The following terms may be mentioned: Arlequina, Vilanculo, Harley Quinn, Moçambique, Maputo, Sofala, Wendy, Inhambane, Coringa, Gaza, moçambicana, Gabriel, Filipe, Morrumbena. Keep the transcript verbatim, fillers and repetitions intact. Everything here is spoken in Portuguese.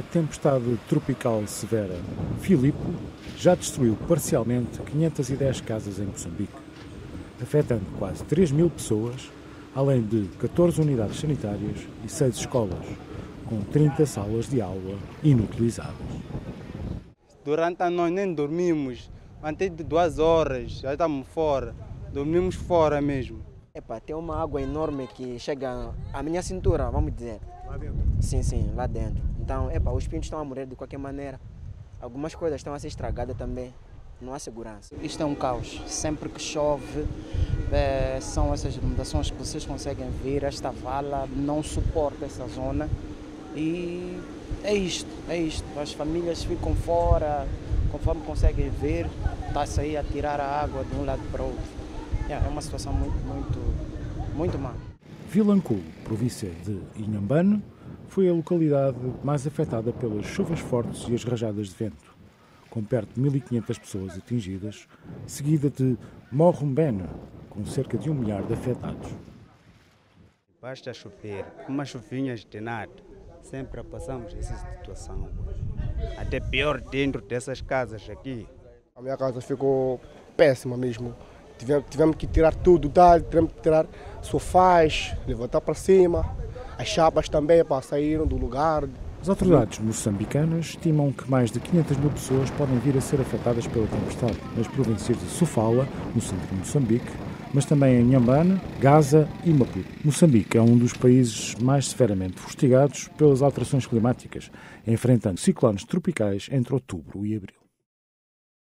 a tempestade tropical severa Filipe já destruiu parcialmente quinhentas e dez casas em Moçambique, afetando quase três mil pessoas, além de catorze unidades sanitárias e seis escolas, com trinta salas de aula inutilizadas. Durante a noite nem dormimos, antes de duas horas já estamos fora, dormimos fora mesmo. Epa, tem uma água enorme que chega à minha cintura, vamos dizer. Lá dentro? Sim, sim, lá dentro. Então, epa, os pintos estão a morrer de qualquer maneira. Algumas coisas estão a ser estragadas também. Não há segurança. Isto é um caos. Sempre que chove, é, são essas inundações que vocês conseguem ver. Esta vala não suporta essa zona. E é isto, é isto. As famílias ficam fora, conforme conseguem ver, está-se aí a tirar a água de um lado para o outro. É, é uma situação muito, muito, muito má. Vilanculo, província de Inhambane, foi a localidade mais afetada pelas chuvas fortes e as rajadas de vento, com perto de mil e quinhentas pessoas atingidas, seguida de Morrumbena, com cerca de um milhar de afetados. Basta chover, umas chuvinhas de nada, sempre passamos essa situação. Até pior dentro dessas casas aqui. A minha casa ficou péssima mesmo. Tivemos, tivemos que tirar tudo, tá? Tivemos que tirar sofás, levantar para cima. As chapas também para sair do lugar. As autoridades moçambicanas estimam que mais de quinhentas mil pessoas podem vir a ser afetadas pela tempestade nas províncias de Sofala, no centro de Moçambique, mas também em Inhambane, Gaza e Maputo. Moçambique é um dos países mais severamente fustigados pelas alterações climáticas, enfrentando ciclones tropicais entre outubro e abril.